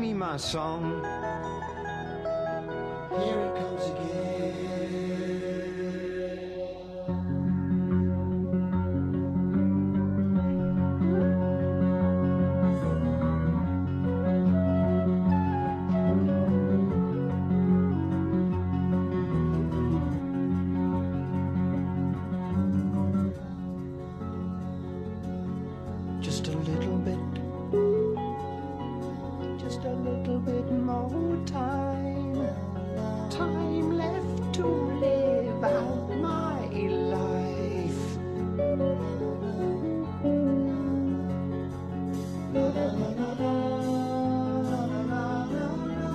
give me my song. Here it comes again. Just a little bit. Just a little bit more time left to live out my life. La, la, la, la, la, la, la, la,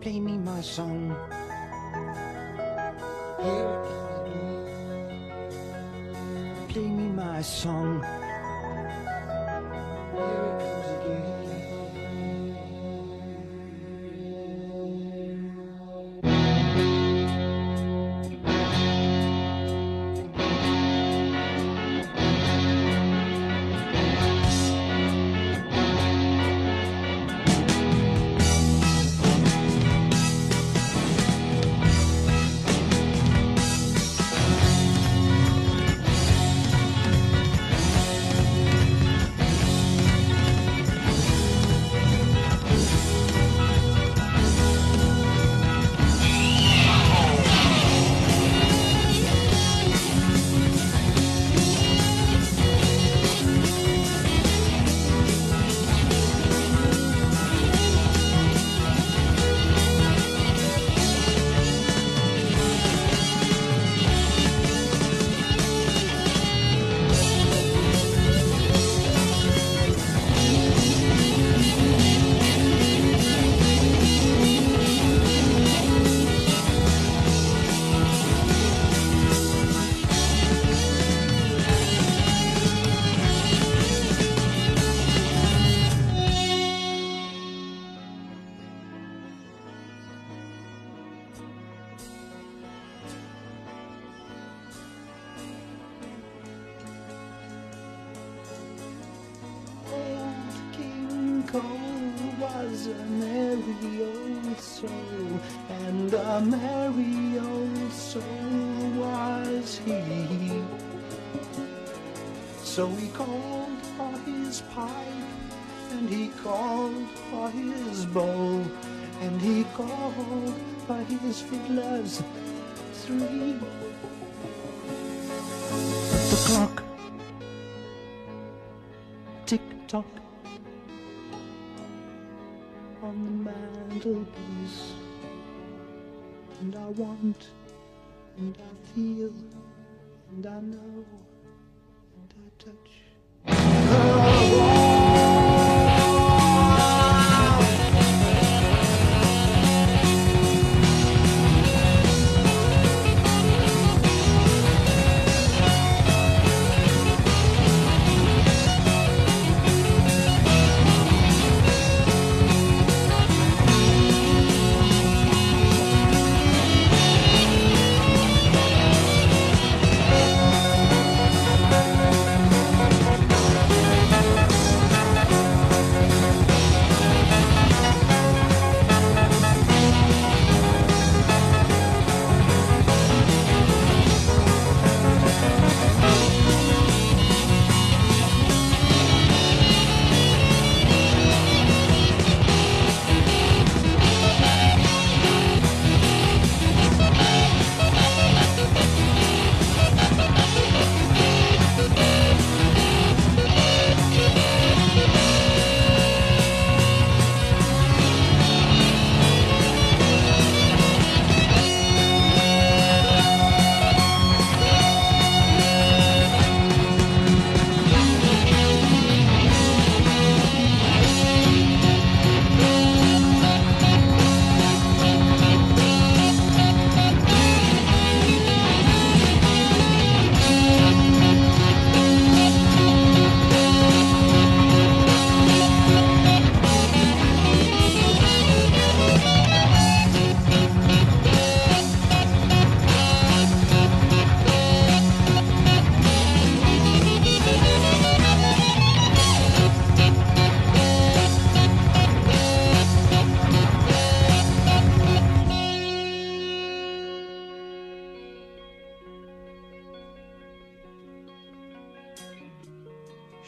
play me my song. Here it comes again. Play me my song. Here it comes was a merry old soul, and a merry old soul was he. So he called for his pipe, and he called for his bowl, and he called for his fiddlers three. The clock, tick-tock, on the mantelpiece, and I want, and I feel, and I know, and I touch the wall.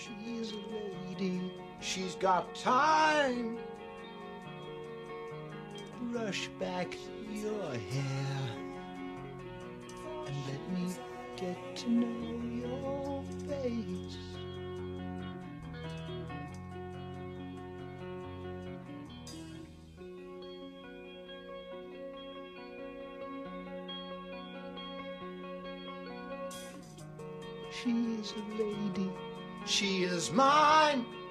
She's a lady, she's got time. Brush back your hair and let me get to know your face. She's a lady, she is mine.